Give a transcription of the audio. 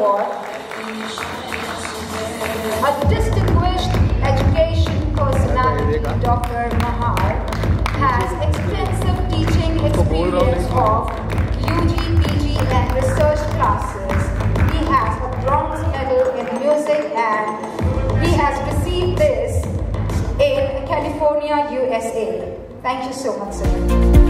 Award, a distinguished education personality, Dr. Mahar, has extensive teaching experience of UG, PG and research classes. He has a bronze medal in music and he has received this in California, USA. Thank you so much, sir.